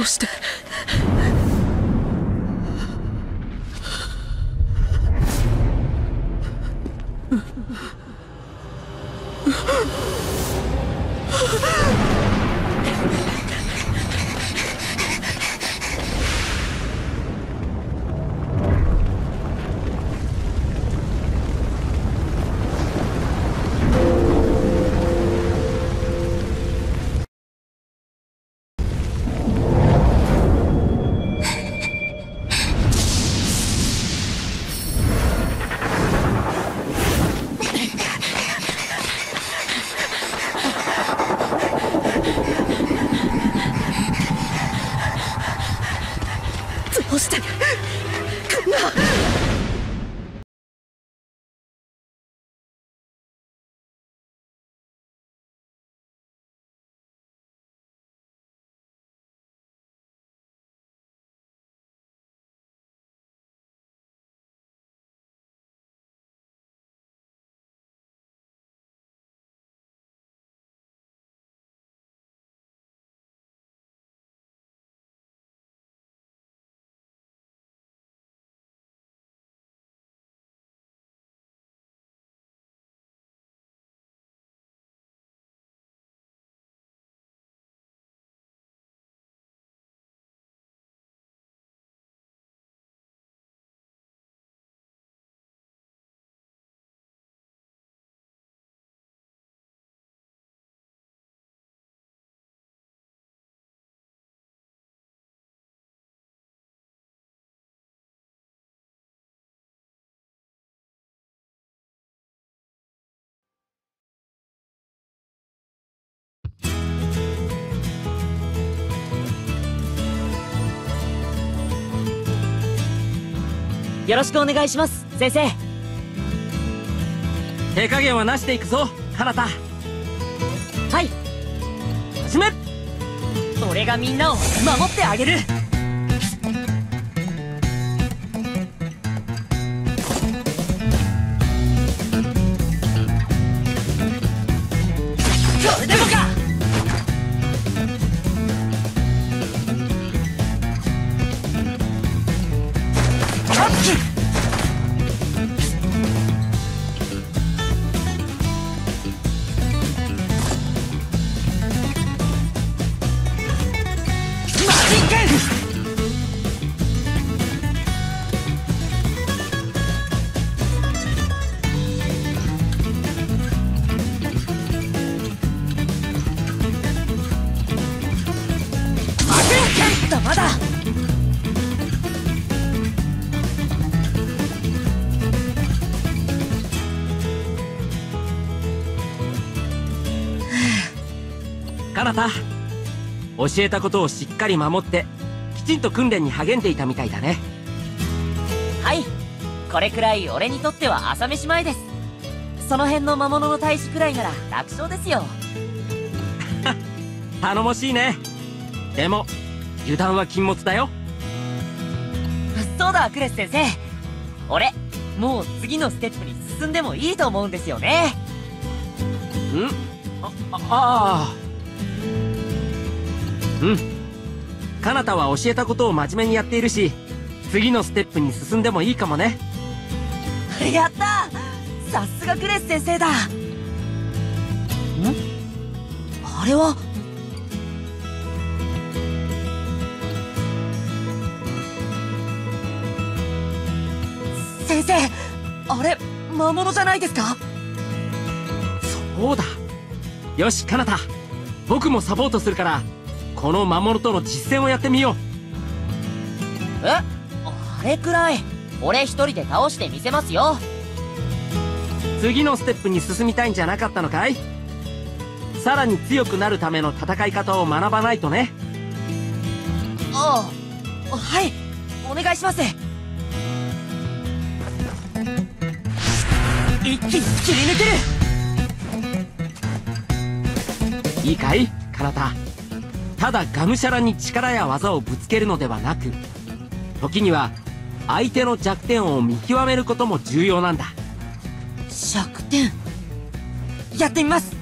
うして。よろしくお願いします、先生。手加減はなしでいくぞ、かなた。はい。始め。俺がみんなを守ってあげる。それでもか。教えたことをしっかり守ってきちんと訓練に励んでいたみたいだね。はい、これくらい俺にとっては朝飯前です。その辺の魔物の大使くらいなら楽勝ですよ。頼もしいね。でも油断は禁物だよ。そうだ、クレス先生、俺もう次のステップに進んでもいいと思うんですよね。ん？ああ、うん、かなたは教えたことを真面目にやっているし、次のステップに進んでもいいかもね。やった、さすがクレス先生だ。ん？あれは先生、あれ魔物じゃないですか？そうだ、よしかなた、僕もサポートするからこの魔物との実戦をやってみよう。え、あれくらい俺一人で倒してみせますよ。次のステップに進みたいんじゃなかったのかい？さらに強くなるための戦い方を学ばないとね。ああ、はい、お願いします。一気に切り抜ける。いいかいカナタ、ただがむしゃらに力や技をぶつけるのではなく、時には相手の弱点を見極めることも重要なんだ。弱点、やってみます。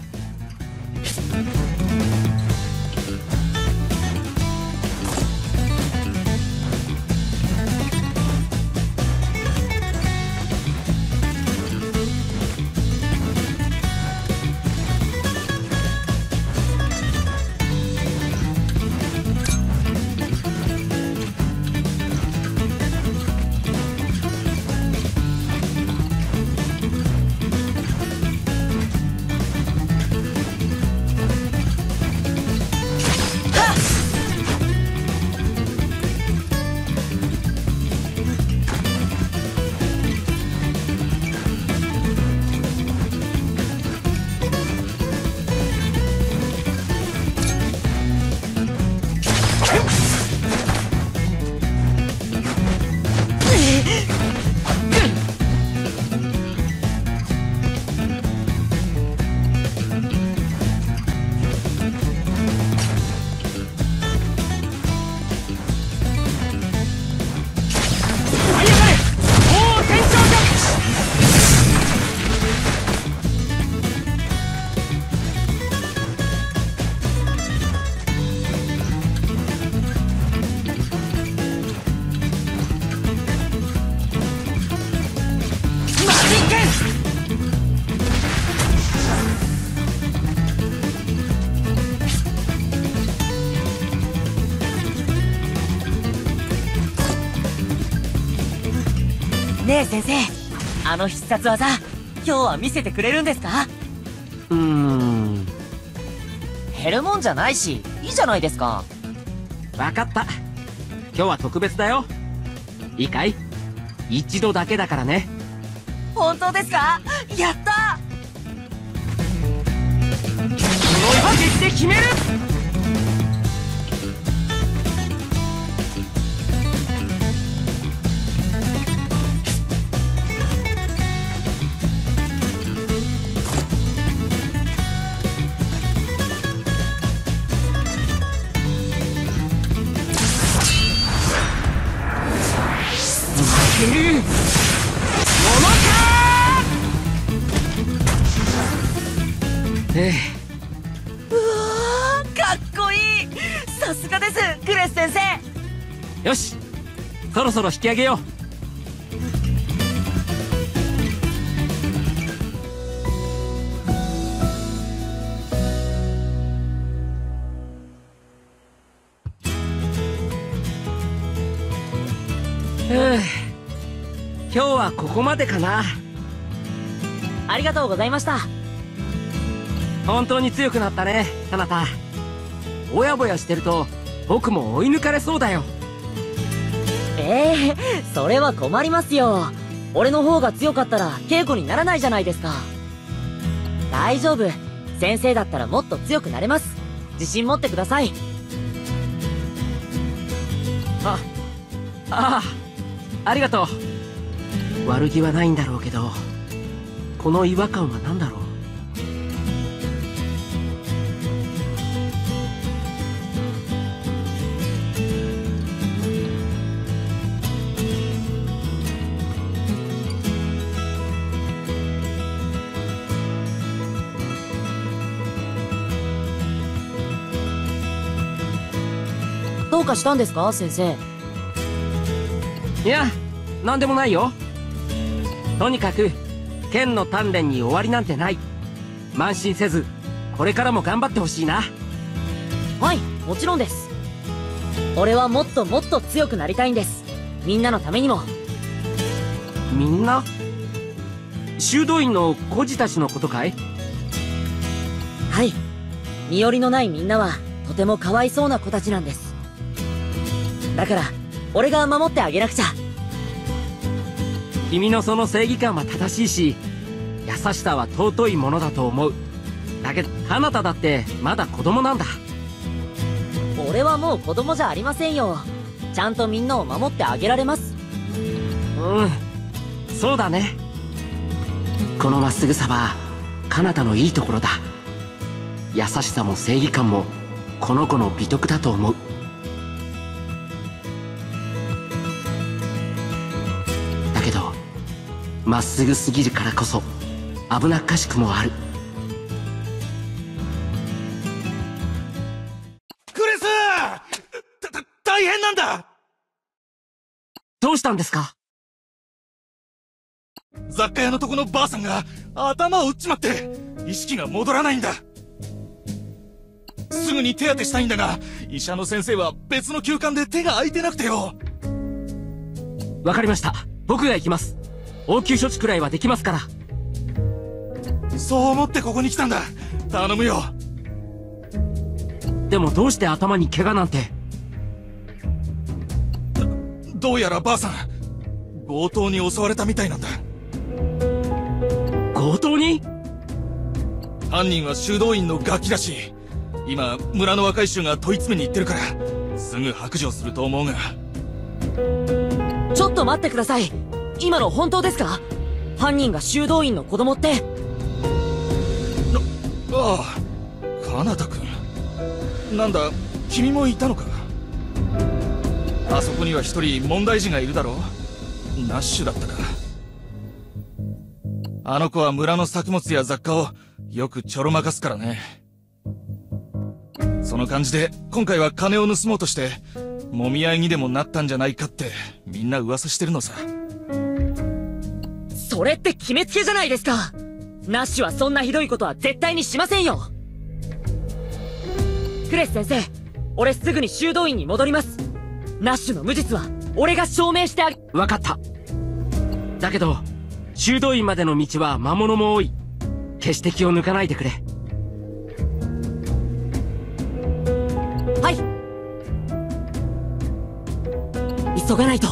ねえ先生、あの必殺技今日は見せてくれるんですか？減るもんじゃないしいいじゃないですか。分かった、今日は特別だよ。いいかい？一度だけだからね。本当ですか？やった。この一撃で決める。よし、そろそろ引き上げよう。今日はここまでかな。ありがとうございました。本当に強くなったね、かなた。ぼやぼやしてると僕も追い抜かれそうだよ。それは困りますよ。俺の方が強かったら稽古にならないじゃないですか。大丈夫、先生だったらもっと強くなれます。自信持ってください。ありがとう。悪気はないんだろうけど、この違和感は何だろう。どうかしたんですか先生？いや、なんでもないよ。とにかく剣の鍛錬に終わりなんてない。慢心せずこれからも頑張ってほしいな。はい、もちろんです。俺はもっともっと強くなりたいんです。みんなのためにも。みんな？修道院の孤児たちのことかい？はい、身寄りのないみんなはとてもかわいそうな子たちなんです。だから俺が守ってあげなくちゃ。君のその正義感は正しいし、優しさは尊いものだと思う。だけどあなただってまだ子供なんだ。俺はもう子供じゃありませんよ。ちゃんとみんなを守ってあげられます。そうだね。このまっすぐさはかなたのいいところだ。優しさも正義感もこの子の美徳だと思う。まっすぐすぎるからこそ危なっかしくもある。クレス、大変なんだ。どうしたんですか？雑貨屋のとこのばあさんが頭を打っちまって意識が戻らないんだ。すぐに手当てしたいんだが、医者の先生は別の急患で手が空いてなくてよ。わかりました。僕が行きます。応急処置くらいはできますから。そう思ってここに来たんだ。頼むよ。でもどうして頭に怪我なんて？どうやらばあさん強盗に襲われたみたいなんだ。強盗に？犯人は修道院のガキだし、今村の若い衆が問い詰めに行ってるからすぐ白状すると思うが。ちょっと待ってください。今の本当ですか？犯人が修道院の子供って。ああ、かなた君。なんだ、君もいたのか。あそこには一人問題児がいるだろう。ナッシュだったか。あの子は村の作物や雑貨をよくちょろまかすからね。その感じで今回は金を盗もうとしてもみ合いにでもなったんじゃないかってみんな噂してるのさ。それって決めつけじゃないですか。ナッシュはそんなひどいことは絶対にしませんよ。クレス先生、俺すぐに修道院に戻ります。ナッシュの無実は俺が証明してあげ。分かった。だけど修道院までの道は魔物も多い。決して気を抜かないでくれ。はい、急がないと。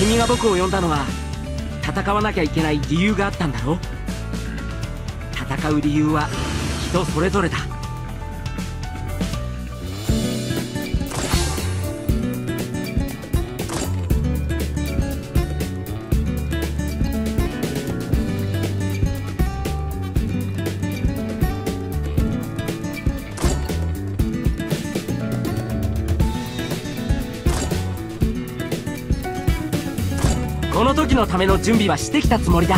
君が僕を呼んだのは、戦わなきゃいけない理由があったんだろう。戦う理由は人それぞれだ。この時のための準備はしてきたつもりだ。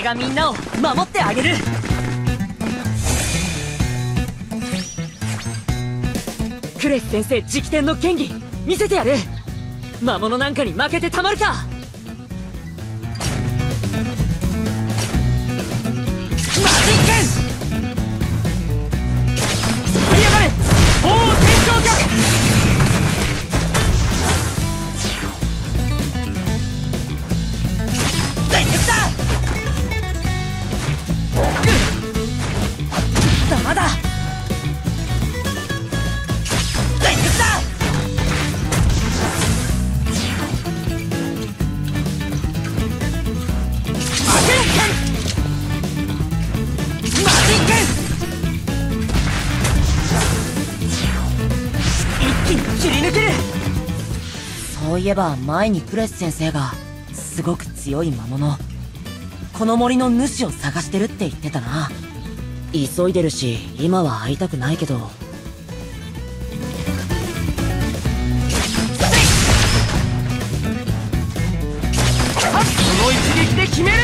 俺がみんなを守ってあげる。クレス先生直伝の剣技見せてやる。魔物なんかに負けてたまるか。そういえば前にクレス先生がすごく強い魔物、この森の主を探してるって言ってたな。急いでるし今は会いたくないけど。この一撃で決める。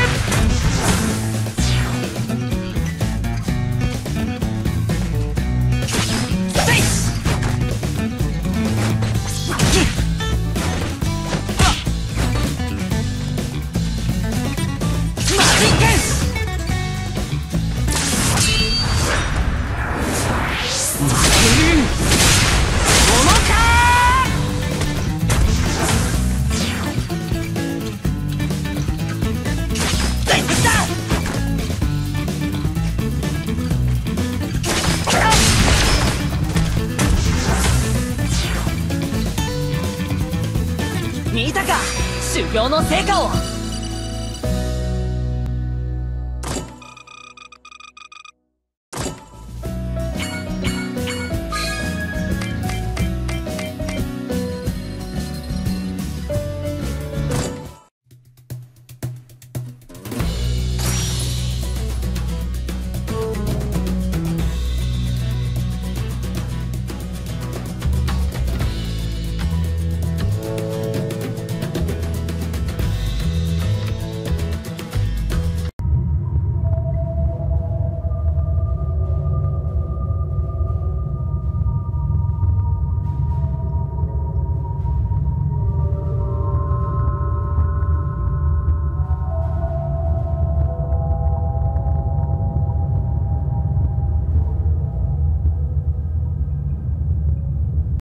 見たか、修行の成果を。